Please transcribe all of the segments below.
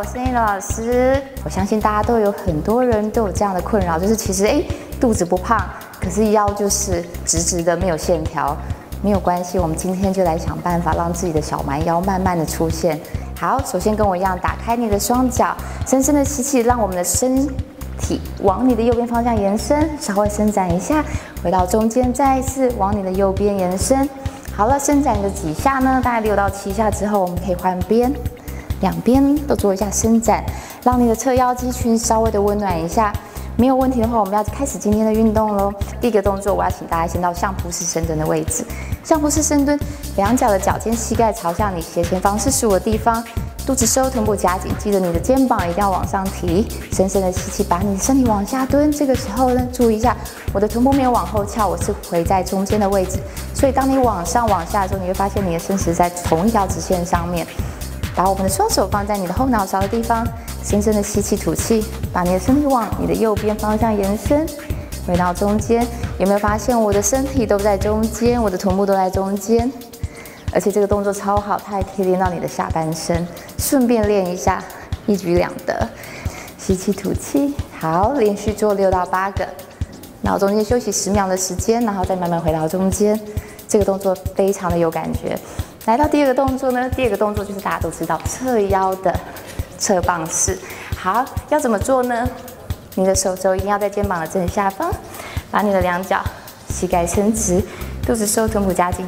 我是英柔老师，我相信大家都有很多人都有这样的困扰，就是其实肚子不胖，可是腰就是直直的没有线条，没有关系，我们今天就来想办法让自己的小蛮腰慢慢的出现。好，首先跟我一样，打开你的双脚，深深的吸气，让我们的身体往你的右边方向延伸，稍微伸展一下，回到中间，再一次往你的右边延伸。好了，伸展个几下呢？大概6到7下之后，我们可以换边。 两边都做一下伸展，让你的侧腰肌群稍微的温暖一下。没有问题的话，我们要开始今天的运动喽。第一个动作，我要请大家先到相扑式深蹲的位置。相扑式深蹲，两脚的脚尖、膝盖朝向你斜前方45的地方，肚子收，臀部夹紧，记得你的肩膀一定要往上提。深深的吸气，把你的身体往下蹲。这个时候呢，注意一下，我的臀部没有往后翘，我是回在中间的位置。所以当你往上、往下的时候，你会发现你的身体在同一条直线上面。 把我们的双手放在你的后脑勺的地方，深深的吸气吐气，把你的身体往你的右边方向延伸，回到中间。有没有发现我的身体都在中间，我的臀部都在中间？而且这个动作超好，它还可以练到你的下半身，顺便练一下，一举两得。吸气吐气，好，连续做6到8个，然后中间休息10秒的时间，然后再慢慢回到中间。这个动作非常的有感觉。 来到第二个动作呢，第二个动作就是大家都知道侧腰的侧棒式。好，要怎么做呢？你的手肘一定要在肩膀的正下方，把你的两脚膝盖伸直，肚子收，臀部夹紧，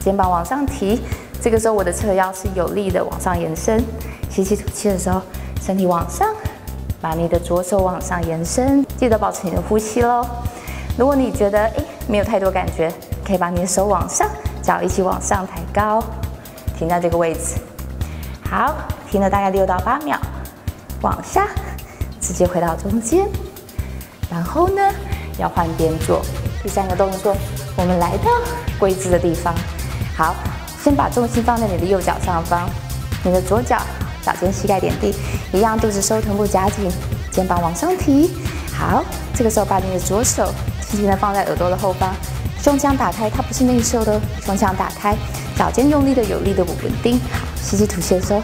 肩膀往上提。这个时候我的侧腰是有力的往上延伸。吸气吐气的时候，身体往上，把你的左手往上延伸，记得保持你的呼吸喽。如果你觉得没有太多感觉，可以把你的手往上。 脚一起往上抬高，停在这个位置。好，停了大概6到8秒，往下，直接回到中间。然后呢，要换边做。第三个动作，我们来到跪姿的地方。好，先把重心放在你的右脚上方，你的左脚脚尖膝盖点地，一样肚子收，臀部夹紧，肩膀往上提。好，这个时候把你的左手轻轻地放在耳朵的后方。 胸腔打开，它不是内收的。胸腔打开，脚尖用力的、有力的稳定。好，吸气吐气的时候，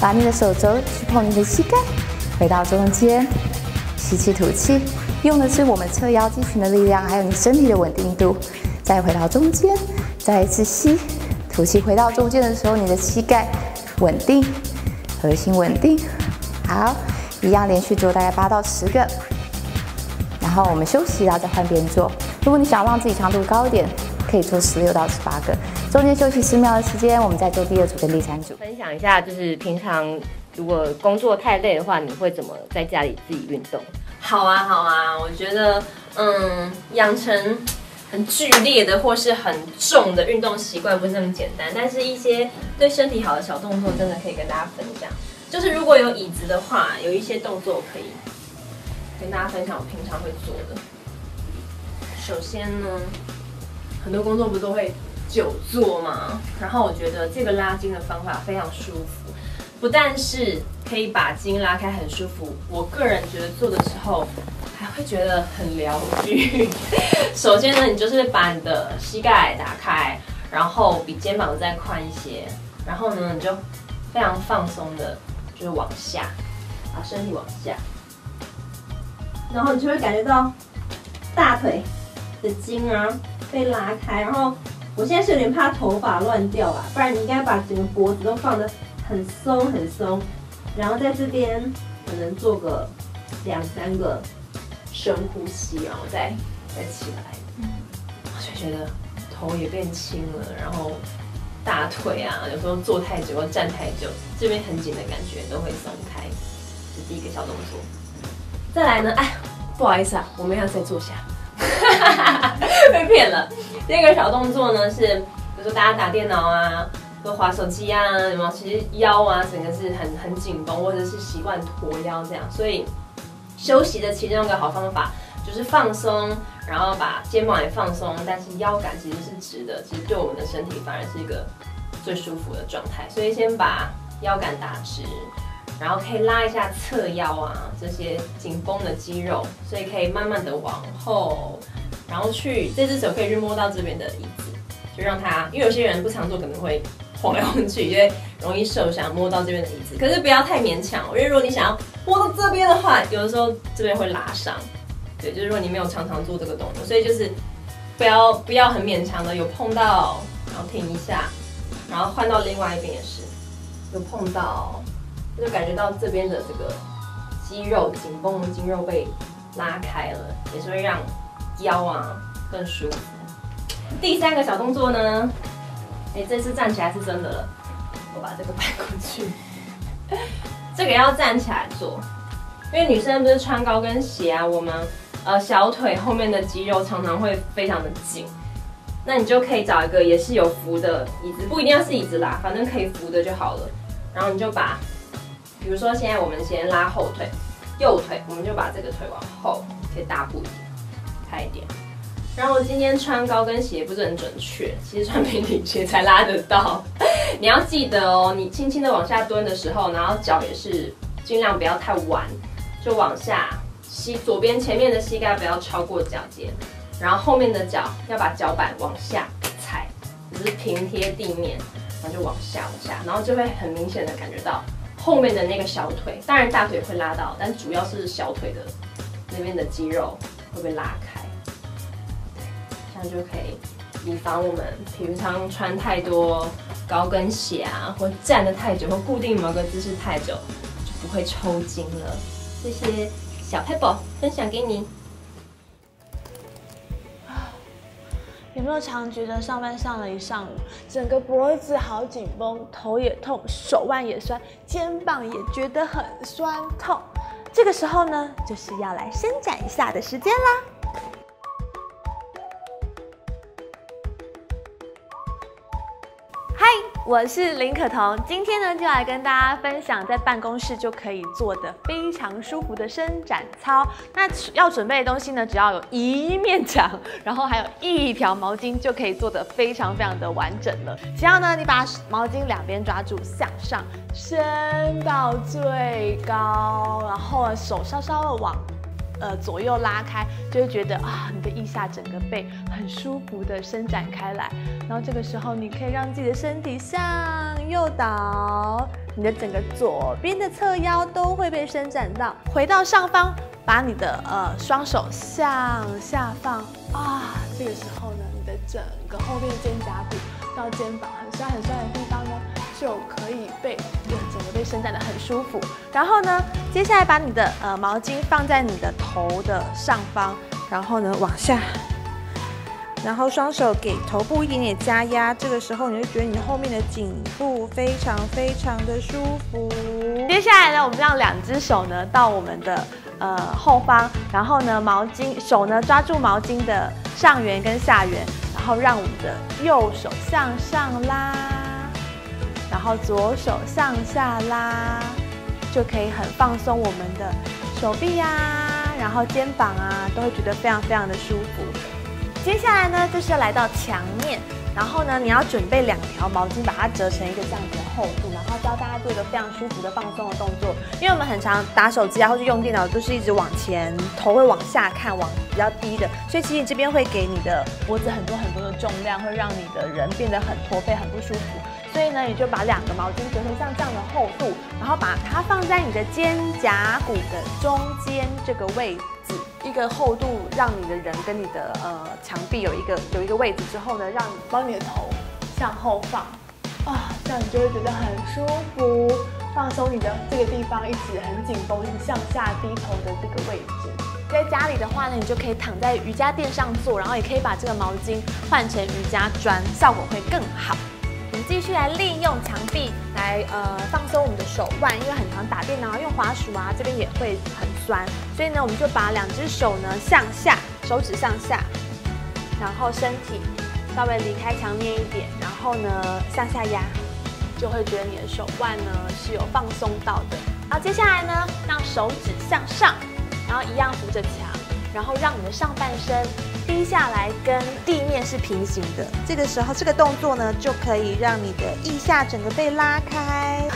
把你的手肘去碰你的膝盖，回到中间。吸气吐气，用的是我们侧腰肌群的力量，还有你身体的稳定度。再回到中间，再一次吸吐气，回到中间的时候，你的膝盖稳定，核心稳定。好，一样连续做大概8到10个，然后我们休息，然后再换边做。 如果你想让自己强度高一点，可以做16到18个，中间休息10秒的时间，我们再做第2组跟第3组。分享一下，就是平常如果工作太累的话，你会怎么在家里自己运动？好啊，好啊，我觉得，养成很剧烈的或是很重的运动习惯不是那么简单，但是一些对身体好的小动作，真的可以跟大家分享。就是如果有椅子的话，有一些动作可以跟大家分享，我平常会做的。 首先呢，很多工作不都会久坐嘛，然后我觉得这个拉筋的方法非常舒服，不但是可以把筋拉开很舒服，我个人觉得做的时候还会觉得很疗愈。首先呢，你就是把你的膝盖打开，然后比肩膀再宽一些，然后呢，你就非常放松的，就是往下，把身体往下，然后你就会感觉到大腿 的筋啊被拉开，然后我现在是有点怕头发乱掉吧，不然你应该把整个脖子都放得很松很松，然后在这边可能做个2、3个深呼吸，然后再起来，我就觉得头也变轻了，然后大腿啊，有时候坐太久或站太久，这边很紧的感觉都会松开，这第一个小动作。再来呢，哎，不好意思啊，我们要再坐下。 被骗了。第二个小动作呢是，比如说大家打电脑啊，或滑手机啊，有没有？其实腰啊，整个是很紧绷，或者是习惯驼腰这样。所以休息的其中一个好方法就是放松，然后把肩膀也放松，但是腰杆其实是直的，其实对我们的身体反而是一个最舒服的状态。所以先把腰杆打直，然后可以拉一下侧腰啊，这些紧绷的肌肉，所以可以慢慢的往后。 然后去这只手可以去摸到这边的椅子，就让它，因为有些人不常做可能会晃来晃去，因为容易受伤，摸到这边的椅子。可是不要太勉强，因为如果你想要摸到这边的话，有的时候这边会拉伤。对，就是如果你没有常常做这个动作，所以就是不要很勉强的，有碰到然后停一下，然后换到另外一边也是，有碰到就感觉到这边的这个肌肉紧绷的肌肉被拉开了，也是会让腰啊更舒服。 第三个小动作呢，这次站起来是真的了，我把这个搬过去。这个要站起来做，因为女生不是穿高跟鞋啊，我们小腿后面的肌肉常常会非常的紧，那你就可以找一个也是有扶的椅子，不一定要是椅子啦，反正可以扶的就好了。然后你就把，比如说现在我们先拉后腿，右腿，我们就把这个腿往后，可以大步一点，开一点。 然后我今天穿高跟鞋不是很准确，其实穿平底鞋才拉得到。你要记得哦，你轻轻的往下蹲的时候，然后脚也是尽量不要太弯，就往下膝左边前面的膝盖不要超过脚尖，然后后面的脚要把脚板往下踩，只是平贴地面，然后就往下，然后就会很明显的感觉到后面的那个小腿，当然大腿会拉到，但主要是小腿的那边的肌肉会被拉开。 就可以以防我们平常穿太多高跟鞋啊，或站得太久，或固定某个姿势太久，就不会抽筋了。这些小 pebble 分享给你。有没有常觉得上班上了一上午，整个脖子好紧绷，头也痛，手腕也酸，肩膀也觉得很酸痛？这个时候呢，就是要来伸展一下的时间啦。 我是林可彤，今天呢就来跟大家分享在办公室就可以做的非常舒服的伸展操。那要准备的东西呢，只要有一面墙，然后还有一条毛巾，就可以做得非常的完整了。只要呢你把毛巾两边抓住，向上升到最高，然后手稍稍的往。 左右拉开，就会觉得啊，你的腋下整个背很舒服的伸展开来。然后这个时候，你可以让自己的身体向右倒，你的整个左边的侧腰都会被伸展到。回到上方，把你的双手向下放啊。这个时候呢，你的整个后面肩胛骨到肩膀很酸的地方呢，就可以被整个被伸展得很舒服。然后呢？ 接下来把你的毛巾放在你的头的上方，然后呢往下，然后双手给头部一点点加压，这个时候你就觉得你后面的颈部非常的舒服。接下来呢，我们让两只手呢到我们的后方，然后呢毛巾手呢抓住毛巾的上缘跟下缘，然后让我们的右手向上拉，然后左手向下拉。 就可以很放松我们的手臂啊，然后肩膀啊，都会觉得非常的舒服。接下来呢，就是要来到墙面，然后呢，你要准备两条毛巾，把它折成一个这样子的厚度，然后教大家做一个非常舒服的放松的动作。因为我们很常打手机啊，或是用电脑，都是一直往前，头会往下看，往比较低的，所以其实这边会给你的脖子很多的重量，会让你的人变得很驼背，很不舒服。 所以呢，你就把两个毛巾折成像这样的厚度，然后把它放在你的肩胛骨的中间这个位置，一个厚度，让你的人跟你的墙壁有一个位置之后呢，让你帮你的头向后放，啊，这样你就会觉得很舒服，放松你的这个地方一直很紧绷，向下低头的这个位置。 在家里的话呢，你就可以躺在瑜伽垫上做，然后也可以把这个毛巾换成瑜伽砖，效果会更好。 我们继续来利用墙壁来放松我们的手腕，因为很常打电脑用滑鼠啊，这边也会很酸，所以呢，我们就把两只手呢向下，手指向下，然后身体稍微离开墙面一点，然后呢向下压，就会觉得你的手腕呢是有放松到的。然后接下来呢，让手指向上，然后一样扶着墙，然后让你的上半身。 低下来跟地面是平行的，这个时候这个动作呢，就可以让你的腋下整个被拉开。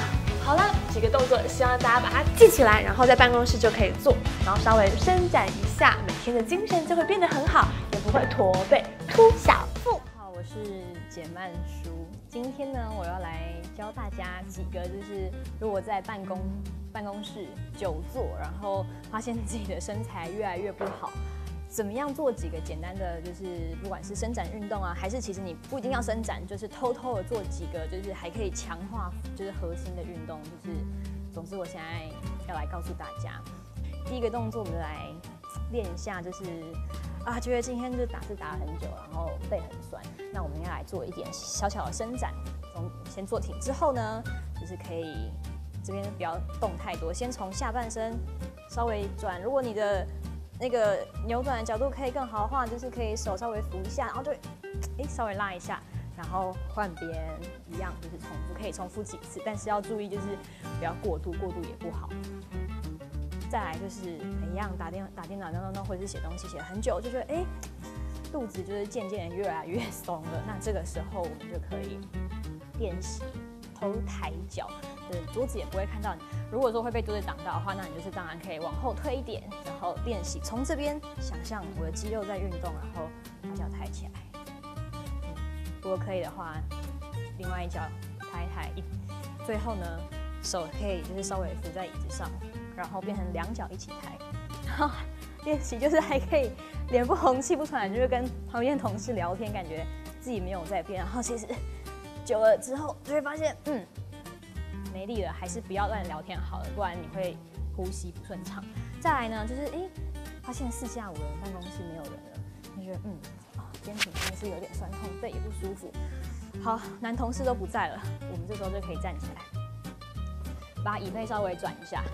好了，几个动作，希望大家把它记起来，然后在办公室就可以做，然后稍微伸展一下，每天的精神就会变得很好，也不会驼背、凸小腹。我是简曼舒。今天呢，我要来教大家几个，就是如果在办公室久坐，然后发现自己的身材越来越不好，怎么样做几个简单的，就是不管是伸展运动啊，还是其实你不一定要伸展，就是偷偷的做几个，就是还可以强化就是核心的运动。就是总之，我现在要来告诉大家，第一个动作，我们来练一下，就是。 啊，觉得今天就打字打了很久，然后背很酸。那我们要来做一点小小的伸展，从先坐挺之后呢，就是可以这边不要动太多，先从下半身稍微转。如果你的那个扭转的角度可以更好的话，就是可以手稍微扶一下，然后就稍微拉一下，然后换边一样，就是重复，可以重复几次，但是要注意就是不要过度，过度也不好。 再来就是一样打电脑弄，或者是写东西写了很久，就觉得肚子就是渐渐越来越松了。那这个时候我们就可以练习头抬脚，就是桌子也不会看到你。如果说会被桌子挡到的话，那你就是当然可以往后退一点，然后练习从这边想象我的肌肉在运动，然后把脚抬起来。如果可以的话，另外一脚抬一抬。最后呢，手可以就是稍微扶在椅子上。 然后变成两脚一起抬，然后练习就是还可以脸不红气不喘，就是跟旁边同事聊天，感觉自己没有在变。然后其实久了之后就会发现，没力了，还是不要乱聊天好了，不然你会呼吸不顺畅。再来呢，就是发现四下无人，办公室没有人了，就觉得肩颈真的是有点酸痛，背也不舒服。好，男同事都不在了，我们这时候就可以站起来，把椅背稍微转一下。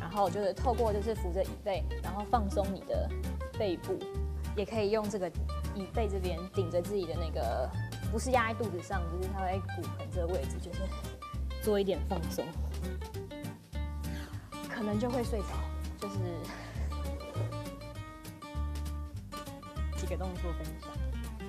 然后就是透过就是扶着椅背，然后放松你的背部，也可以用这个椅背这边顶着自己的那个，不是压在肚子上，就是它在骨盆这个位置，就是做一点放松，可能就会睡着。就是几个动作分享。